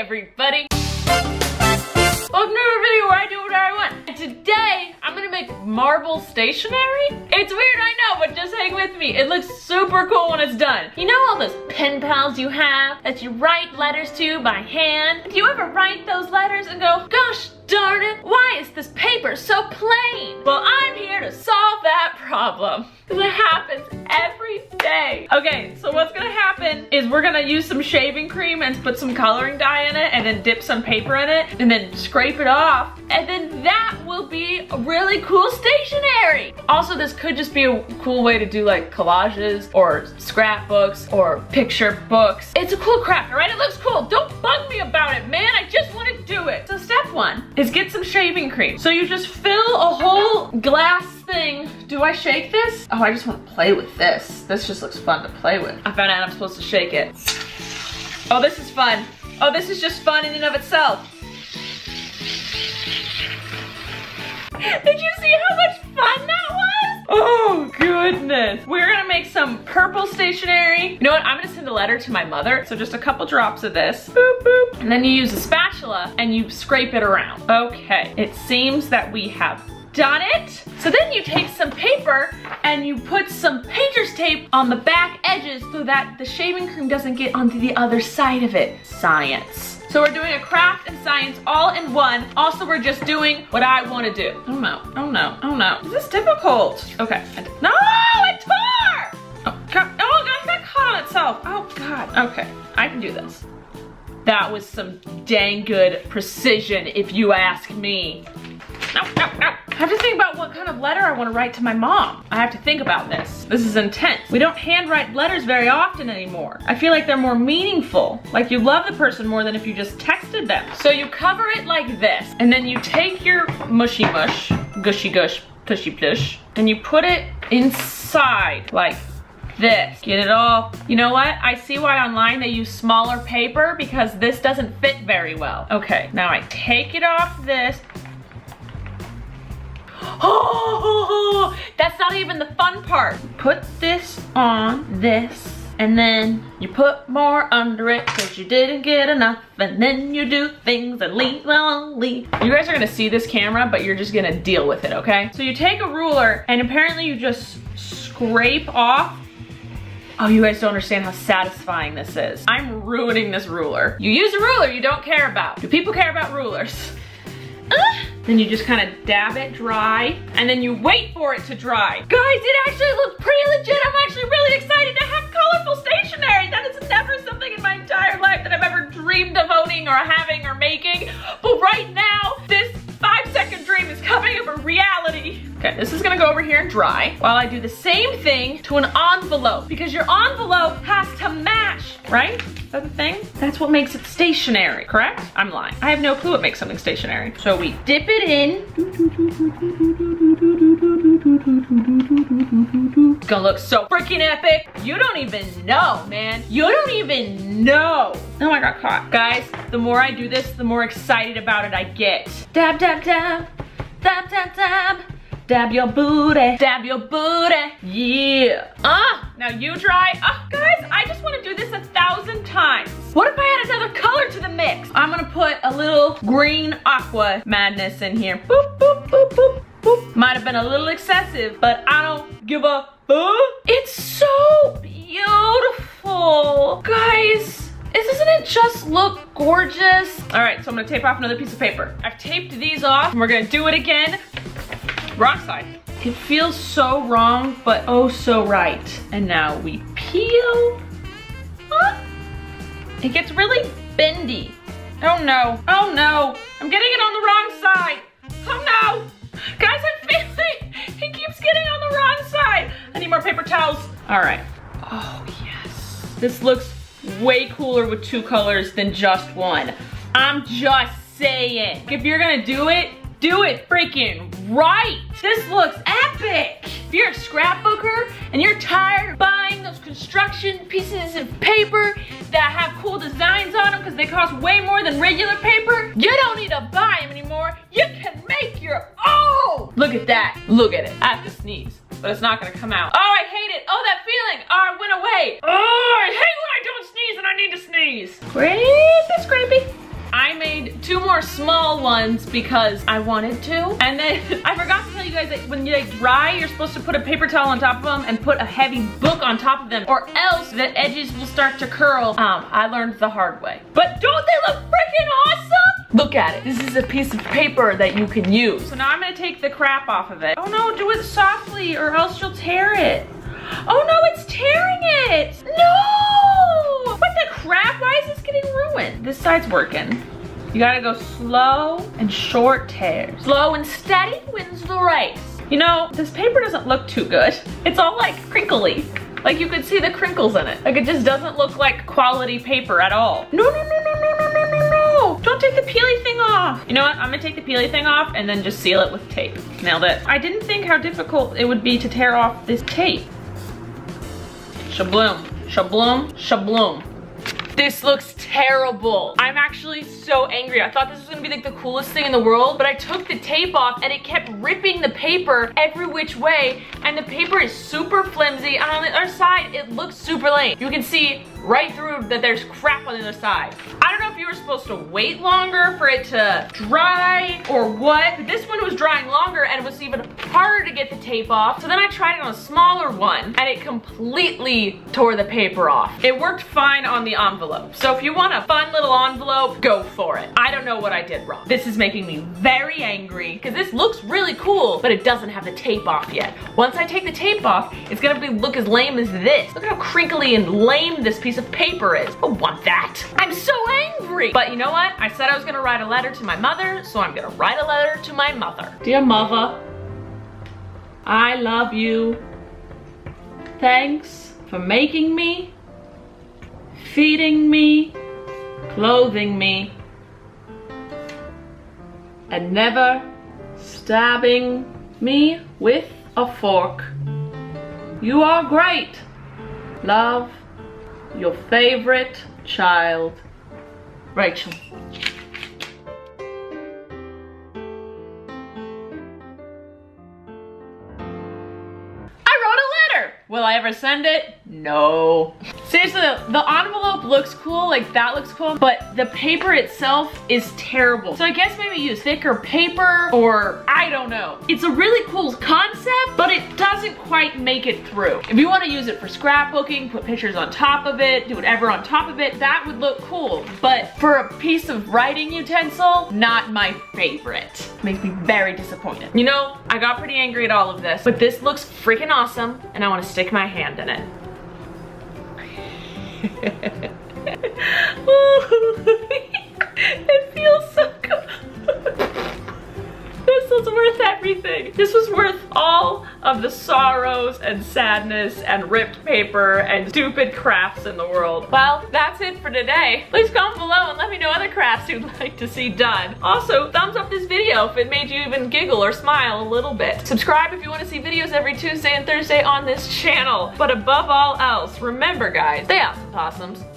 everybody! Welcome to a video where I do whatever I want. And today, I'm gonna make marble stationery. It's weird, I know, but just hang with me. It looks super cool when it's done. You know all those pen pals you have that you write letters to by hand? Do you ever write those letters and go, gosh darn it, why is this paper so plain? Well, I'm here to solve that problem. Because it happens every day. Okay, so what's gonna happen is we're gonna use some shaving cream and put some coloring dye in it and then dip some paper in it and then scrape it off. And then that will be really cool stationery. Also, this could just be a cool way to do like collages or scrapbooks or picture books. It's a cool craft, all right? It looks cool. Don't bug me about it, man. I just wanna do it. So step one is get some shaving cream. So you just fill a whole glass thing. Do I shake this? Oh, I just want to play with this. This just looks fun to play with. I found out I'm supposed to shake it. Oh, this is fun. Oh, this is just fun in and of itself. Did you see how much fun that was? Oh, goodness. We're gonna make some purple stationery. You know what? I'm gonna send a letter to my mother. So just a couple drops of this. Boop, boop. And then you use a spatula and you scrape it around. Okay, it seems that we have done it. So then you take some paper and you put some painter's tape on the back edges so that the shaving cream doesn't get onto the other side of it. Science. So we're doing a craft and science all in one. Also, we're just doing what I want to do. Oh no, oh no, oh no. This is difficult. Okay. No, it tore! Oh God, it got caught on itself. Oh God, okay, I can do this. That was some dang good precision if you ask me. No, no, no. I have to think about what kind of letter I want to write to my mom. I have to think about this. This is intense. We don't handwrite letters very often anymore. I feel like they're more meaningful. Like you love the person more than if you just texted them. So you cover it like this, and then you take your mushy mush, gushy gush, pushy push, and you put it inside like this. Get it all. You know what? I see why online they use smaller paper because this doesn't fit very well. Okay, now I take it off this. Oh, that's not even the fun part. Put this on this, and then you put more under it because you didn't get enough, and then you do things that leave lonely. You guys are gonna see this camera, but you're just gonna deal with it, okay? So you take a ruler, and apparently you just scrape off. Oh, you guys don't understand how satisfying this is. I'm ruining this ruler. You use a ruler you don't care about. Do people care about rulers? Then you just kind of dab it dry, and then you wait for it to dry. Guys, it actually looks pretty legit. I'm actually really excited to have colorful stationery. That is never something in my entire life that I've ever dreamed of owning or having or making. But right now, this 5-second dream is coming into reality. Okay, this is gonna go over here and dry while I do the same thing to an envelope because your envelope has to match, right? Is that the thing? That's what makes it stationary, correct? I'm lying. I have no clue what makes something stationary. So we dip it in. It's gonna look so freaking epic. You don't even know, man. You don't even know. Oh, I got caught. Guys, the more I do this, the more excited about it I get. Dab, dab, dab. Dab, dab, dab. Dab your booty. Dab your booty. Yeah. Now you dry. Guys, I just want to do this 1,000 times. What if I add another color to the mix? I'm going to put a little green aqua madness in here. Boop, boop, boop, boop, boop. Might have been a little excessive, but I don't give a fuck. It's so beautiful. Guys. Doesn't it just look gorgeous? All right, so I'm gonna tape off another piece of paper. I've taped these off, and we're gonna do it again. Rock side. It feels so wrong, but oh so right. And now we peel. It gets really bendy. Oh no, oh no. I'm getting it on the wrong side. Oh no. Guys, I'm failing. It keeps getting on the wrong side. I need more paper towels. All right. Oh yes. This looks way cooler with two colors than just one. I'm just saying. If you're gonna do it freaking right. This looks epic. If you're a scrapbooker and you're tired of buying those construction pieces of paper that have cool designs on them because they cost way more than regular paper, you don't need to buy them anymore. You can make your own. Look at that. Look at it. I have to sneeze, but it's not gonna come out. Oh, I hate it. Oh, that feeling. Oh, it went away. Oh, I hate when I don't sneeze and I need to sneeze. Scrapey, scrapey. small ones because I wanted to. And then I forgot to tell you guys that when they dry, you're supposed to put a paper towel on top of them and put a heavy book on top of them, or else the edges will start to curl. I learned the hard way. But don't they look freaking awesome? Look at it. This is a piece of paper that you can use. So now I'm gonna take the crap off of it. Oh no, do it softly or else you'll tear it. Oh no, it's tearing it. No! What the crap? Why is this getting ruined? This side's working. You gotta go slow and short tears. Slow and steady wins the race. You know, this paper doesn't look too good. It's all like crinkly. Like you could see the crinkles in it. Like it just doesn't look like quality paper at all. No, no, no, no, no, no, no, no, no. Don't take the peely thing off. You know what? I'm gonna take the peely thing off and then just seal it with tape. Nailed it. I didn't think how difficult it would be to tear off this tape. Shabloom, shabloom, shabloom. This looks terrible. I'm actually so angry. I thought this was gonna be like the coolest thing in the world, but I took the tape off and it kept ripping the paper every which way, and the paper is super flimsy, and on the other side, it looks super lame. You can see right through that there's crap on the other side. I don't know if you were supposed to wait longer for it to dry or what, but this one was drying longer and it was even harder to get the tape off. So then I tried it on a smaller one and it completely tore the paper off. It worked fine on the envelope. So if you want a fun little envelope, go for it. I don't know what I did wrong. This is making me very angry because this looks really cool, but it doesn't have the tape off yet. Once I take the tape off, it's gonna look as lame as this. Look how crinkly and lame this piece of paper is. I don't want that. I'm so angry. But you know what? I said I was gonna write a letter to my mother, so I'm gonna write a letter to my mother. Dear mother, I love you. Thanks for making me, feeding me, clothing me, and never stabbing me with a fork. You are great. Love, your favorite child, Rachel. I wrote a letter. Will I ever send it? No. Seriously, the envelope looks cool, like that looks cool, but the paper itself is terrible. So I guess maybe use thicker paper, or I don't know. It's a really cool concept, but it doesn't quite make it through. If you want to use it for scrapbooking, put pictures on top of it, do whatever on top of it, that would look cool. But for a piece of writing utensil, not my favorite. Makes me very disappointed. You know, I got pretty angry at all of this, but this looks freaking awesome, and I want to stick my hand in it. It feels so good. This was worth everything. This was worth all of the sorrows and sadness and ripped paper and stupid crafts in the world. Well, that's it for today. Please comment below and let me know other crafts you'd like to see done. Also, thumbs up this video if it made you even giggle or smile a little bit. Subscribe if you want to see videos every Tuesday and Thursday on this channel. But above all else, remember guys, stay awesome possums.